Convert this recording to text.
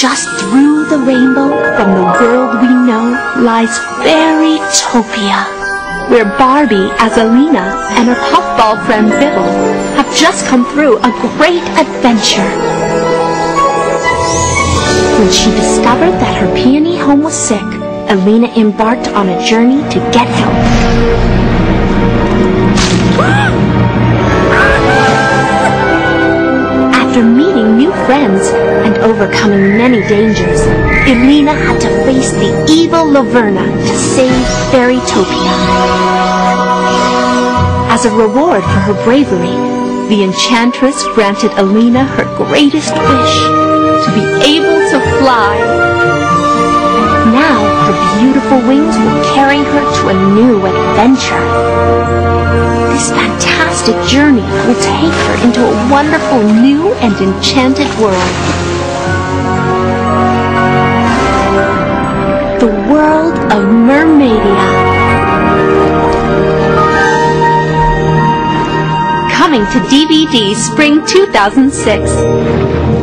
Just through the rainbow from the world we know lies Fairytopia, where Barbie as Elina and her puffball friend Biddle have just come through a great adventure. When she discovered that her peony home was sick, Elina embarked on a journey to get help. After meeting new friends and overcoming many dangers, Elina had to face the evil Laverna to save Fairytopia. As a reward for her bravery, the Enchantress granted Elina her greatest wish, to be able to fly. Now her beautiful wings will carry her to a new adventure. This fantastic journey will take her into a wonderful new and enchanted world. The world of Mermaidia. Coming to DVD Spring 2006.